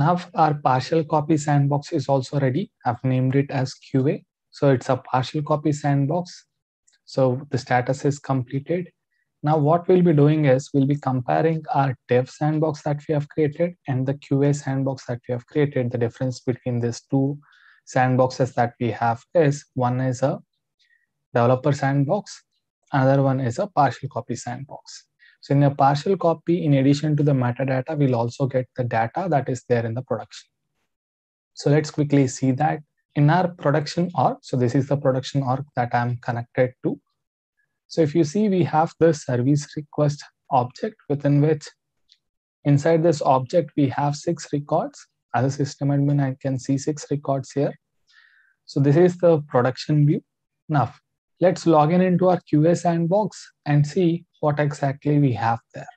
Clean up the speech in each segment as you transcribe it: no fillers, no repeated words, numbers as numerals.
Now our partial copy sandbox is also ready. I've named it as QA. So it's a partial copy sandbox. So the status is completed. Now what we'll be doing is we'll be comparing our dev sandbox that we have created and the QA sandbox that we have created. The difference between these two sandboxes that we have is one is a developer sandbox, another one is a partial copy sandbox. So in a partial copy, in addition to the metadata, we'll also get the data that is there in the production. So let's quickly see that in our production org. So this is the production org that I'm connected to. So if you see, we have the service request object within which inside this object, we have 6 records. As a system admin, I can see 6 records here. So this is the production view. Now, let's log in into our QA sandbox and see what exactly we have there.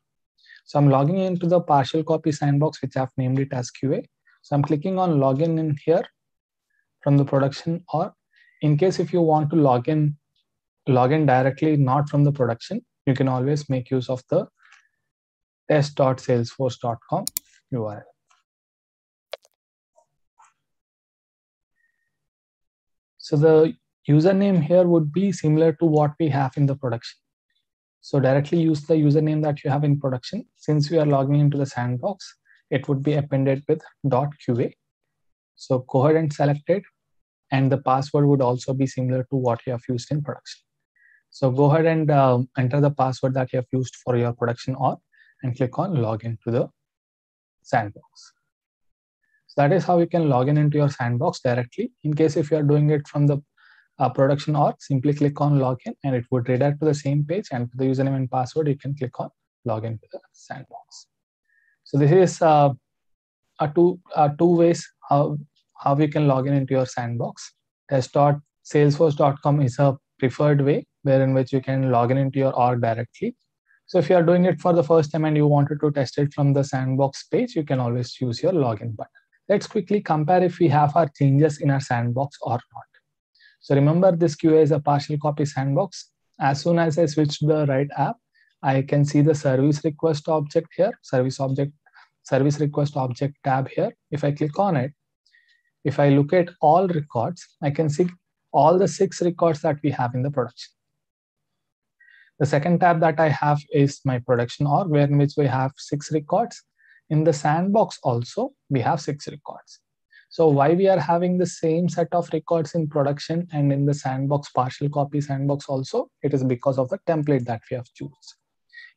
So I'm logging into the partial copy sandbox, which I've named it as QA. So I'm clicking on login in here from the production org. In case if you want to log in directly, not from the production, you can always make use of the test.salesforce.com URL. So the username here would be similar to what we have in the production. So directly use the username that you have in production. Since we are logging into the sandbox, it would be appended with .qa. So go ahead and select it. And the password would also be similar to what you have used in production. So go ahead and enter the password that you have used for your production org and click on login to the sandbox. So that is how you can log in into your sandbox directly. In case if you are doing it from the production org, simply click on login and it would redirect to the same page, and for the username and password, you can click on login to the sandbox. So this is two ways how you can log in into your sandbox. Test.salesforce.com is a preferred way wherein which you can log in into your org directly. So if you are doing it for the first time and you wanted to test it from the sandbox page, you can always use your login button. Let's quickly compare if we have our changes in our sandbox or not. So remember, this QA is a partial copy sandbox. As soon as I switch to the right app, I can see the service request object here, service request object tab here. If I click on it, if I look at all records, I can see all the 6 records that we have in the production. The second tab that I have is my production org, where in which we have 6 records. In the sandbox also, we have 6 records. So why we are having the same set of records in production and in the sandbox, partial copy sandbox also, it is because of the template that we have chosen.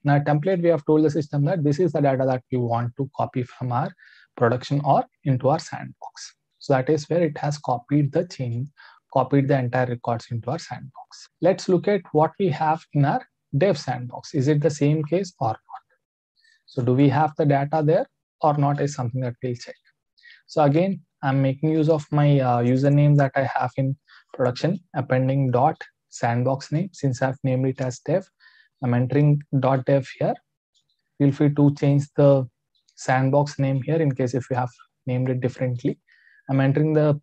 In our template, we have told the system that this is the data that we want to copy from our production org into our sandbox. So that is where it has copied the entire records into our sandbox. Let's look at what we have in our dev sandbox. Is it the same case or not? So do we have the data there or not is something that we'll check. So again, I'm making use of my username that I have in production, appending .sandbox name. Since I've named it as dev, I'm entering .dev here. Feel free to change the sandbox name here in case if you have named it differently. I'm entering the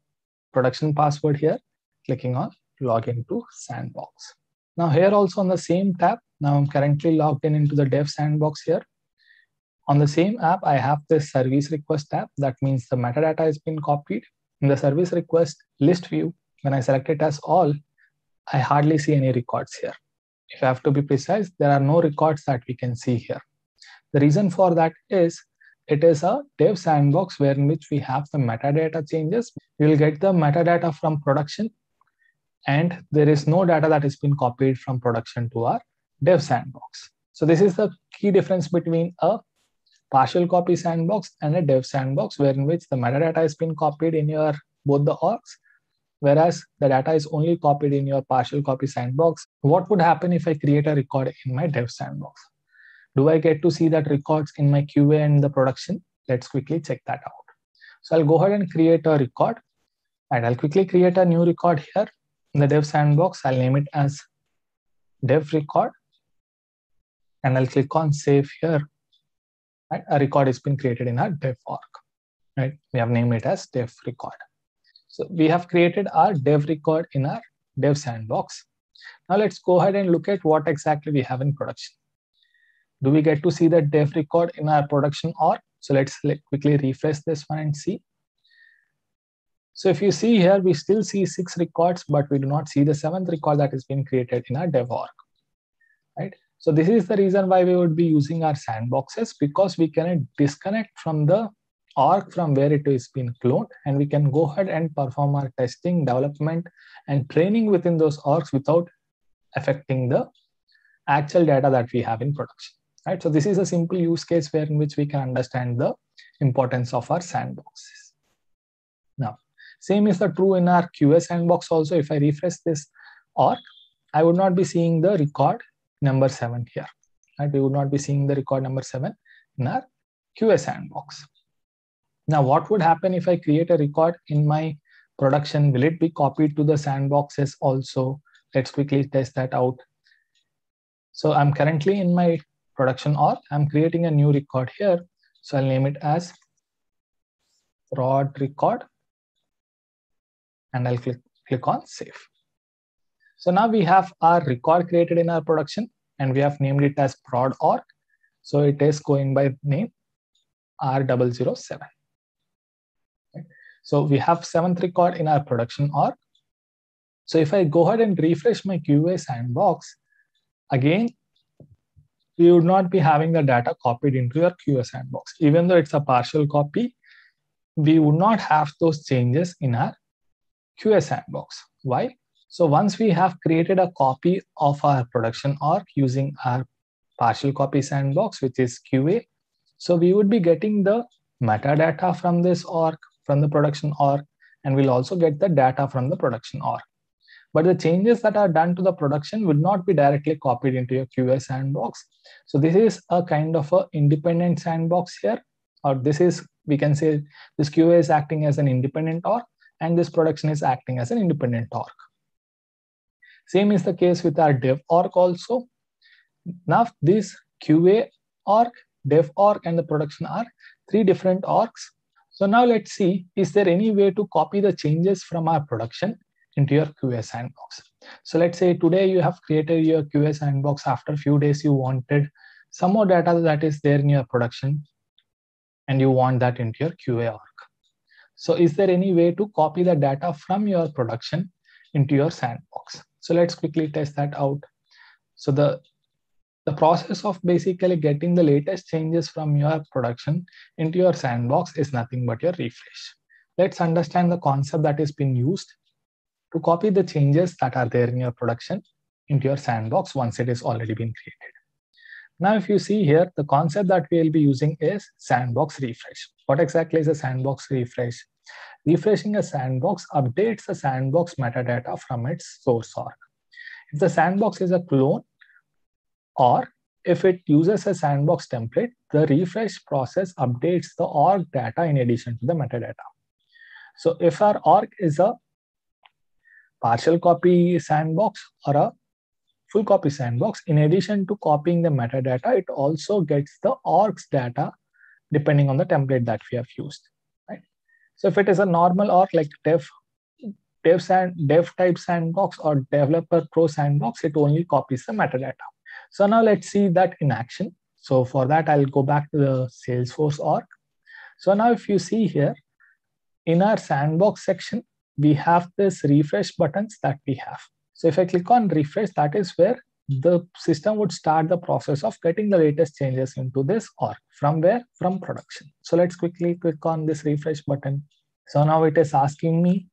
production password here, clicking on login to sandbox. Now here also on the same tab, now I'm currently logged in into the dev sandbox here. On the same app, I have this service request tab. That means the metadata has been copied. In the service request list view, when I select it as all, I hardly see any records here. If I have to be precise, there are no records that we can see here. The reason for that is it is a dev sandbox where in which we have the metadata changes. We will get the metadata from production, and there is no data that has been copied from production to our dev sandbox. So this is the key difference between a partial copy sandbox and a dev sandbox, where in which the metadata has been copied in your both the orgs, whereas the data is only copied in your partial copy sandbox. What would happen if I create a record in my dev sandbox? Do I get to see that records in my QA and the production? Let's quickly check that out. So I'll go ahead and create a record, and I'll quickly create a new record here in the dev sandbox. I'll name it as dev record, and I'll click on save here. Right? A record has been created in our dev org. Right? We have named it as dev record. So we have created our dev record in our dev sandbox. Now let's go ahead and look at what exactly we have in production. Do we get to see that dev record in our production org? So let's quickly refresh this one and see. So if you see here, we still see 6 records, but we do not see the 7th record that has been created in our dev org, right? So this is the reason why we would be using our sandboxes, because we can disconnect from the org from where it is being cloned, and we can go ahead and perform our testing, development, and training within those orgs without affecting the actual data that we have in production, right? So this is a simple use case where in which we can understand the importance of our sandboxes. Now, same is the true in our QA sandbox also. If I refresh this org, I would not be seeing the record number 7 here, right? We would not be seeing the record number 7 in our QA sandbox. Now, what would happen if I create a record in my production? Will it be copied to the sandboxes also? Let's quickly test that out. So I'm currently in my production org. I'm creating a new record here. So I'll name it as prod record, and I'll click on save. So now we have our record created in our production, and we have named it as prod org. So it is going by name R007. So we have 7th record in our production org. So if I go ahead and refresh my QA sandbox, again, you would not be having the data copied into your QA sandbox. Even though it's a partial copy, we would not have those changes in our QA sandbox. Why? So once we have created a copy of our production org using our partial copy sandbox, which is QA, so we would be getting the metadata from this org, from the production org, and we'll also get the data from the production org. But the changes that are done to the production will not be directly copied into your QA sandbox. So this is a kind of an independent sandbox here, or this is, we can say, this QA is acting as an independent org, and this production is acting as an independent org. Same is the case with our dev org also. Now this QA org, dev org, and the production are 3 different orgs. So now let's see, is there any way to copy the changes from our production into your QA sandbox? So let's say today you have created your QA sandbox. After a few days, you wanted some more data that is there in your production, and you want that into your QA org. So is there any way to copy the data from your production into your sandbox? So let's quickly test that out. So the process of basically getting the latest changes from your production into your sandbox is nothing but your refresh. Let's understand the concept that has been used to copy the changes that are there in your production into your sandbox once it has already been created. Now, if you see here, the concept that we will be using is sandbox refresh. What exactly is a sandbox refresh? Refreshing a sandbox updates the sandbox metadata from its source org. If the sandbox is a clone, or if it uses a sandbox template, the refresh process updates the org data in addition to the metadata. So if our org is a partial copy sandbox or a full copy sandbox, in addition to copying the metadata, it also gets the org's data depending on the template that we have used, right? So if it is a normal org like dev type sandbox or developer pro sandbox, it only copies the metadata. So now let's see that in action. So for that, I'll go back to the Salesforce org. So now if you see here, in our sandbox section, we have this refresh buttons that we have. So if I click on refresh, that is where the system would start the process of getting the latest changes into this org. From where? From production. So let's quickly click on this refresh button. So now it is asking me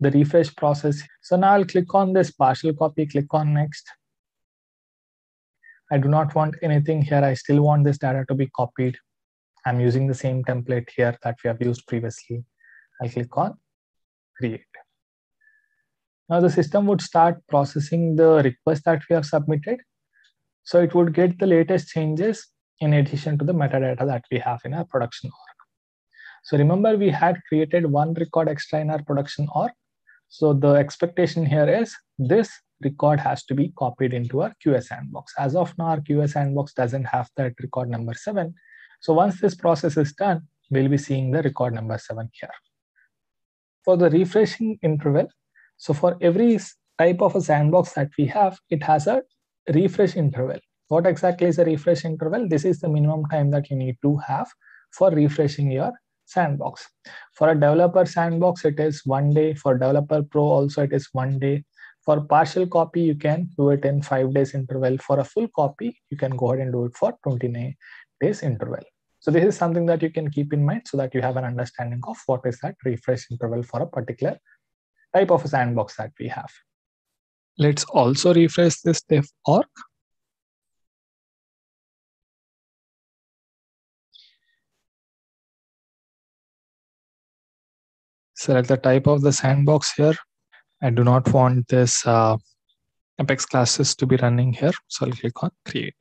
the refresh process. So now I'll click on this partial copy, click on next. I do not want anything here. I still want this data to be copied. I'm using the same template here that we have used previously. I'll click on create. Now the system would start processing the request that we have submitted. So it would get the latest changes in addition to the metadata that we have in our production org. So remember, we had created 1 record extra in our production org. So the expectation here is this record has to be copied into our QA sandbox. As of now, our QA sandbox doesn't have that record number 7. So once this process is done, we'll be seeing the record number 7 here. For the refreshing interval, so for every type of a sandbox that we have, it has a refresh interval. What exactly is a refresh interval? This is the minimum time that you need to have for refreshing your sandbox. For a developer sandbox, it is 1 day. For developer pro also, it is 1 day. For partial copy, you can do it in 5 days interval. For a full copy, you can go ahead and do it for 29 days interval. So this is something that you can keep in mind so that you have an understanding of what is that refresh interval for a particular type of a sandbox that we have. Let's also refresh this diff org. Select the type of the sandbox here. I do not want this Apex classes to be running here. So I'll click on create.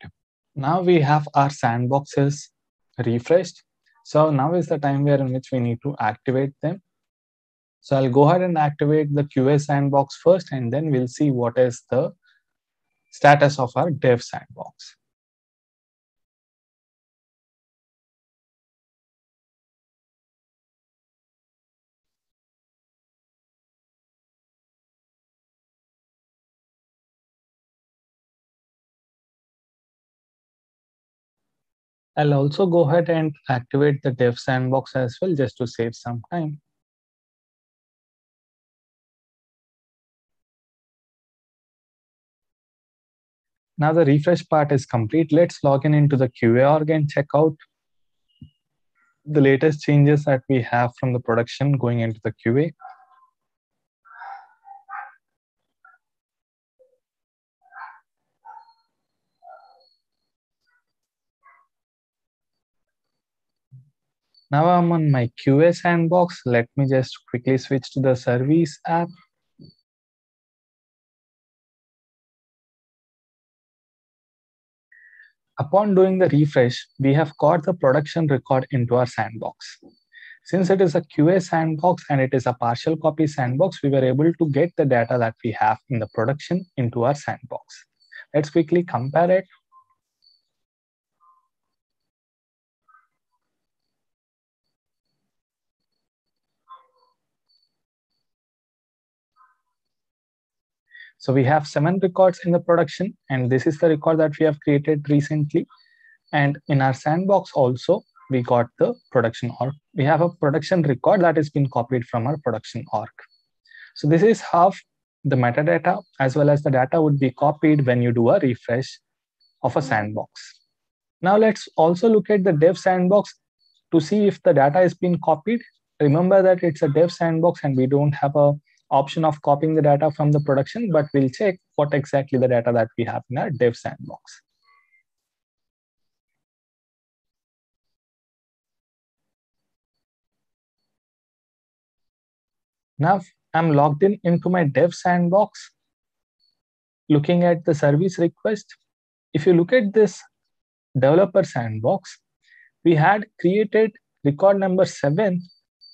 Now we have our sandboxes refreshed. So now is the time where in which we need to activate them. So I'll go ahead and activate the QA sandbox first, and then we'll see what is the status of our dev sandbox. I'll also go ahead and activate the dev sandbox as well, just to save some time. Now the refresh part is complete. Let's log in into the QA org and check out the latest changes that we have from the production going into the QA. Now I'm on my QA sandbox. Let me just quickly switch to the service app. Upon doing the refresh, we have caught the production record into our sandbox. Since it is a QA sandbox and it is a partial copy sandbox, we were able to get the data that we have in the production into our sandbox. Let's quickly compare it. So we have 7 records in the production, and this is the record that we have created recently. And in our sandbox also, we got the production org. We have a production record that has been copied from our production org. So this is how the metadata as well as the data would be copied when you do a refresh of a sandbox. Now let's also look at the dev sandbox to see if the data has been copied. Remember that it's a dev sandbox and we don't have a option of copying the data from the production, but we'll check what exactly the data that we have in our dev sandbox. Now I'm logged in into my dev sandbox, looking at the service request. If you look at this developer sandbox, we had created record number 7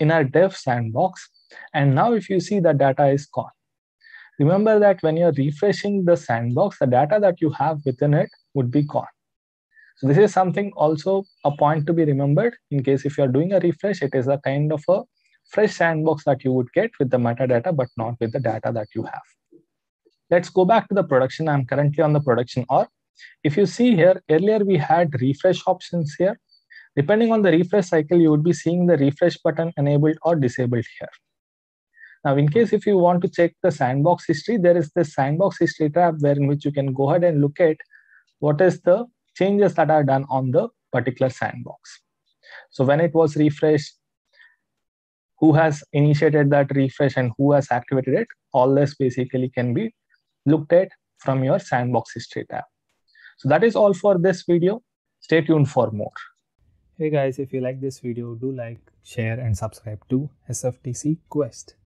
in our dev sandbox. And now if you see, the data is gone. Remember that when you're refreshing the sandbox, the data that you have within it would be gone. So this is something also a point to be remembered in case if you're doing a refresh, it is a kind of a fresh sandbox that you would get with the metadata, but not with the data that you have. Let's go back to the production. I'm currently on the production org. If you see here, earlier we had refresh options here. Depending on the refresh cycle, you would be seeing the refresh button enabled or disabled here. Now, in case if you want to check the sandbox history, there is this sandbox history tab where in which you can go ahead and look at what is the changes that are done on the particular sandbox. So when it was refreshed, who has initiated that refresh and who has activated it, all this basically can be looked at from your sandbox history tab. So that is all for this video. Stay tuned for more. Hey guys, if you like this video, do like, share and subscribe to SFDC Quest.